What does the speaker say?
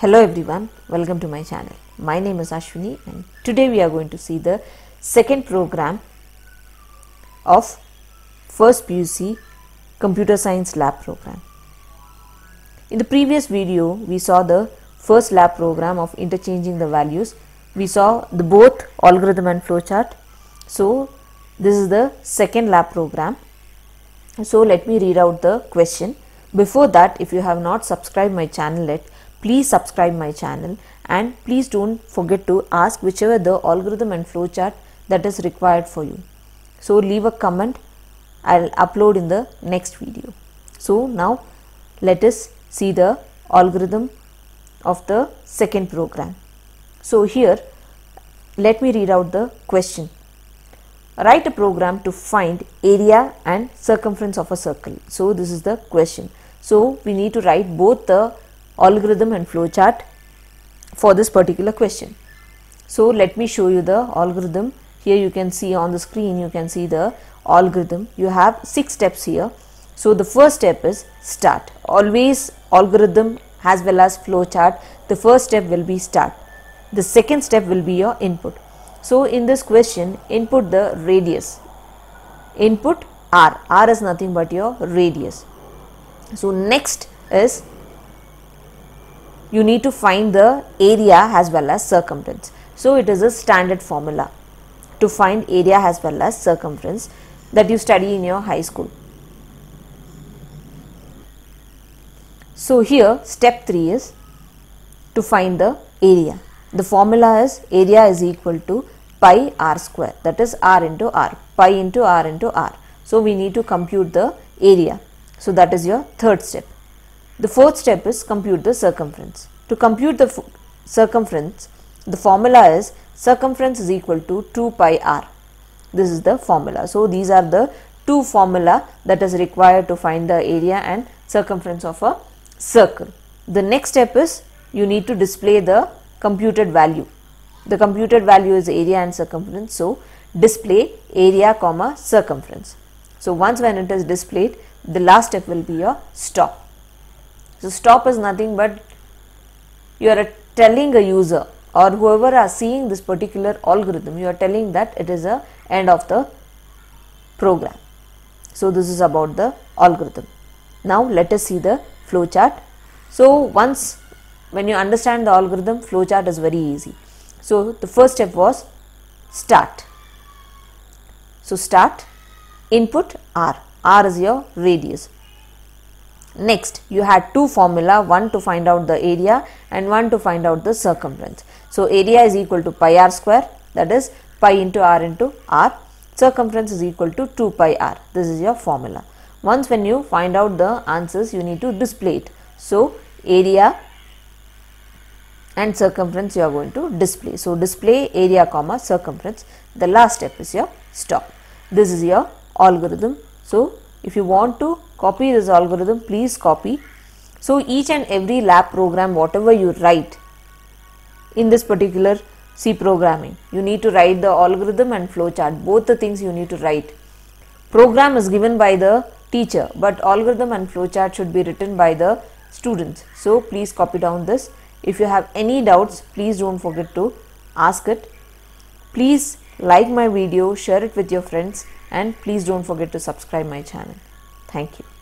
Hello everyone, welcome to my channel. My name is Ashwini and today we are going to see the second program of first PUC Computer Science Lab program. In the previous video, we saw the first lab program of interchanging the values. We saw the both algorithm and flowchart. So this is the second lab program. So let me read out the question. Before that, if you have not subscribed my channel yet, please subscribe my channel and please don't forget to ask whichever the algorithm and flowchart that is required for you. So leave a comment, I'll upload in the next video. So now let us see the algorithm of the second program. So here let me read out the question. Write a program to find area and circumference of a circle. So this is the question. So we need to write both the algorithm and flowchart for this particular question. So let me show you the algorithm. Here you can see on the screen, you can see the algorithm. You have 6 steps here. So the first step is start. Always algorithm as well as flowchart, the first step will be start. The second step will be your input. So in this question, input the radius. Input R. R is nothing but your radius. So next is you need to find the area as well as circumference. So it is a standard formula to find area as well as circumference that you study in your high school. So here step 3 is to find the area. The formula is area is equal to pi r square, that is r into r, pi into r into r. So we need to compute the area. So that is your third step. The fourth step is compute the circumference. To compute the circumference, the formula is circumference is equal to 2 pi r. This is the formula. So these are the two formula that is required to find the area and circumference of a circle. The next step is you need to display the computed value. The computed value is area and circumference. So display area comma circumference. So once when it is displayed, the last step will be your stop. So stop is nothing but you are telling a user or whoever are seeing this particular algorithm, you are telling that it is the end of the program. So this is about the algorithm. Now let us see the flowchart. So once when you understand the algorithm, flowchart is very easy. So the first step was start. So start, input R. R is your radius. Next, you had two formula, one to find out the area and one to find out the circumference. So area is equal to pi r square, that is pi into r, circumference is equal to 2 pi r. This is your formula. Once when you find out the answers, you need to display it. So area and circumference you are going to display. So display area comma circumference. The last step is your stop. This is your algorithm. So if you want to copy this algorithm, please copy. So each and every lab program, whatever you write in this particular C programming, you need to write the algorithm and flowchart. Both the things you need to write. Program is given by the teacher, but algorithm and flowchart should be written by the students. So please copy down this. If you have any doubts, please don't forget to ask it. Please like my video, share it with your friends, and please don't forget to subscribe my channel. Thank you.